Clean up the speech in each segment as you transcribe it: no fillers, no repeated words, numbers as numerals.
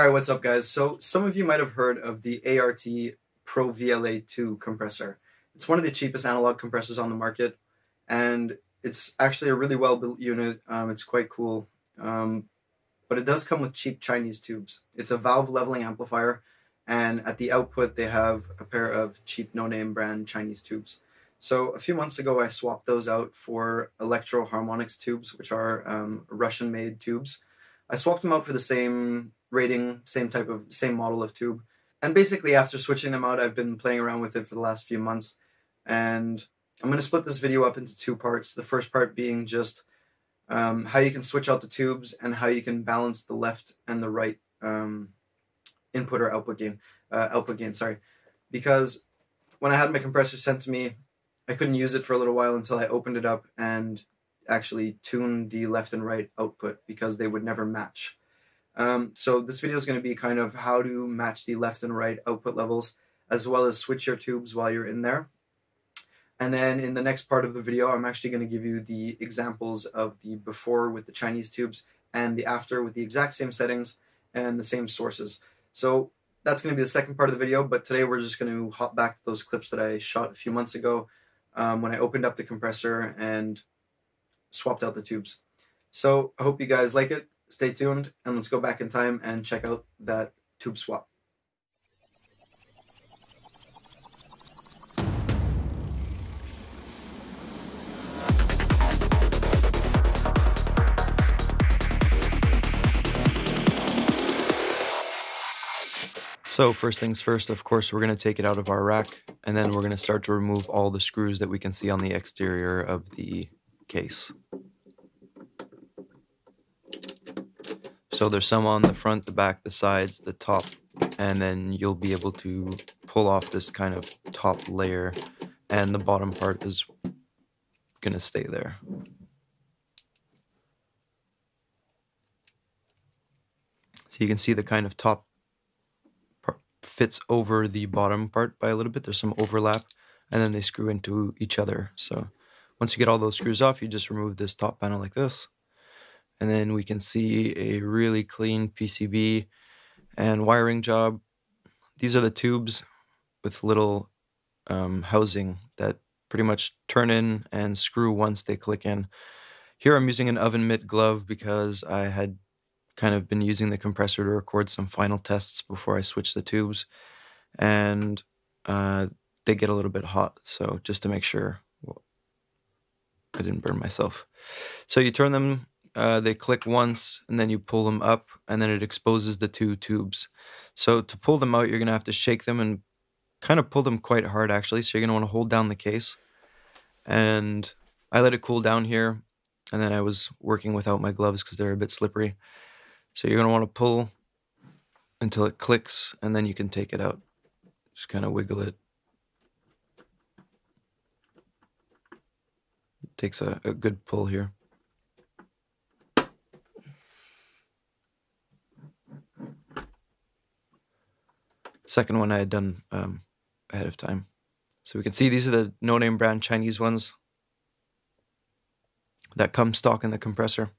All right, what's up, guys? So some of you might have heard of the ART Pro VLA II compressor. It's one of the cheapest analog compressors on the market, and it's actually a really well-built unit. It's quite cool, but it does come with cheap Chinese tubes. It's a valve leveling amplifier, and at the output, they have a pair of cheap no-name brand Chinese tubes. So a few months ago, I swapped those out for Electro-Harmonix tubes, which are Russian-made tubes. I swapped them out for the same rating, same model of tube. And basically after switching them out, I've been playing around with it for the last few months. And I'm going to split this video up into two parts. The first part being just how you can switch out the tubes and how you can balance the left and the right input or output gain, sorry. Because when I had my compressor sent to me, I couldn't use it for a little while until I opened it up and actually tune the left and right output because they would never match. So this video is going to be kind of how to match the left and right output levels, as well as switch your tubes while you're in there. And then in the next part of the video, I'm actually going to give you the examples of the before with the Chinese tubes and the after with the exact same settings and the same sources. So that's going to be the second part of the video, but today we're just going to hop back to those clips that I shot a few months ago when I opened up the compressor and swapped out the tubes. So I hope you guys like it. Stay tuned, and let's go back in time and check out that tube swap. So first things first, of course, we're going to take it out of our rack, and then we're going to start to remove all the screws that we can see on the exterior of the case. So there's some on the front, the back, the sides, the top, and then you'll be able to pull off this kind of top layer, and the bottom part is going to stay there. So you can see the kind of top part fits over the bottom part by a little bit. There's some overlap, and then they screw into each other. So once you get all those screws off, you just remove this top panel like this. And then we can see a really clean PCB and wiring job. These are the tubes with little housing that pretty much turn in and screw once they click in. Here I'm using an oven mitt glove because I had kind of been using the compressor to record some final tests before I switched the tubes. And they get a little bit hot, so just to make sure I didn't burn myself. So you turn them. They click once, and then you pull them up, and then it exposes the two tubes. So to pull them out, you're going to have to shake them and kind of pull them quite hard, actually. So you're going to want to hold down the case. And I let it cool down here, and then I was working without my gloves because they're a bit slippery. So you're going to want to pull until it clicks, and then you can take it out. Just kind of wiggle it. It takes a good pull here. Second one I had done ahead of time. So we can see these are the no-name brand Chinese ones that come stock in the compressor.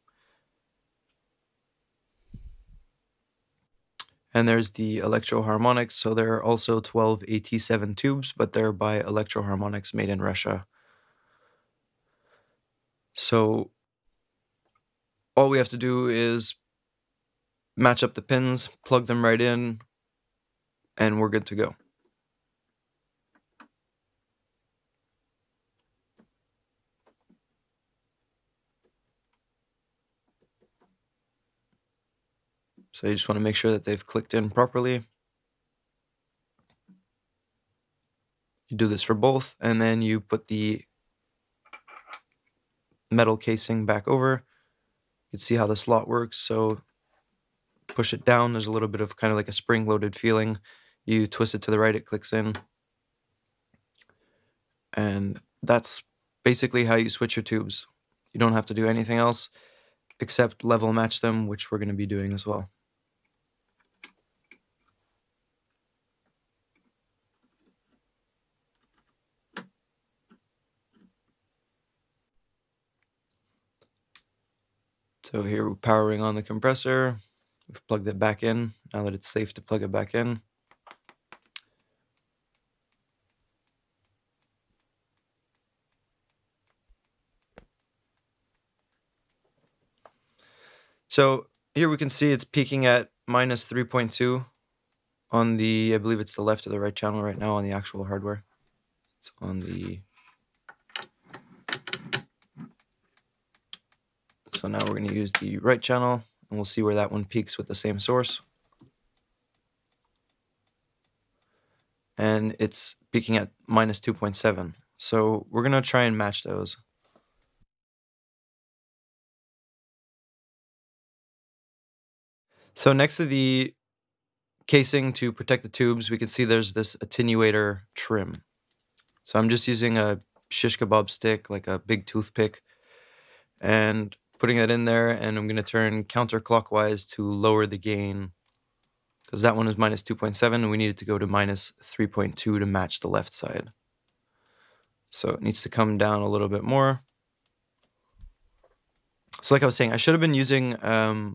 And there's the Electro-Harmonix. So there are also 12AT7 tubes, but they're by Electro-Harmonix, made in Russia. So all we have to do is match up the pins, plug them right in, and we're good to go. So you just want to make sure that they've clicked in properly. You do this for both, and then you put the metal casing back over. You can see how the slot works. So push it down. There's a little bit of kind of like a spring-loaded feeling. You twist it to the right, it clicks in. And that's basically how you switch your tubes. You don't have to do anything else except level match them, which we're going to be doing as well. So here we're powering on the compressor. We've plugged it back in, now that it's safe to plug it back in. So here we can see it's peaking at minus 3.2 on the, I believe it's the left or the right channel right now on the actual hardware. It's on the, so now we're going to use the right channel, and we'll see where that one peaks with the same source. And it's peaking at minus 2.7. So we're going to try and match those. So next to the casing to protect the tubes, we can see there's this attenuator trim. So I'm just using a shish kebab stick, like a big toothpick, and putting that in there, and I'm going to turn counterclockwise to lower the gain, because that one is minus 2.7, and we need it to go to minus 3.2 to match the left side. So it needs to come down a little bit more. So like I was saying, I should have been using a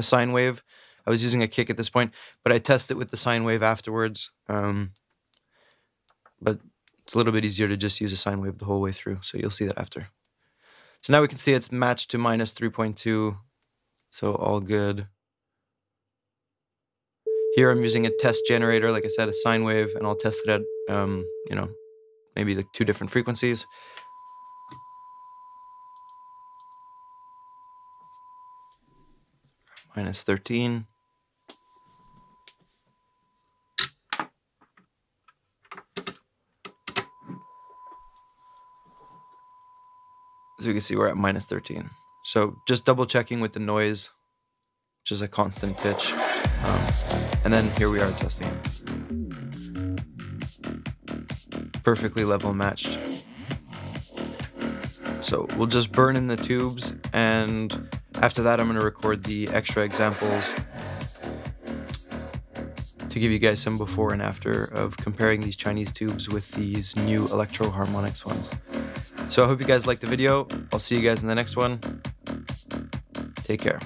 sine wave. I was using a kick at this point, but I test it with the sine wave afterwards. But it's a little bit easier to just use a sine wave the whole way through, so you'll see that after. So now we can see it's matched to minus 3.2, so all good. Here I'm using a test generator, like I said, a sine wave, and I'll test it at, you know, maybe like two different frequencies. Minus 13. So you can see we're at minus 13. So just double checking with the noise, which is a constant pitch. And then here we are testing it. Perfectly level matched. So we'll just burn in the tubes, and after that, I'm going to record the extra examples to give you guys some before and after of comparing these Chinese tubes with these new Electro-Harmonix ones. So I hope you guys liked the video. I'll see you guys in the next one. Take care.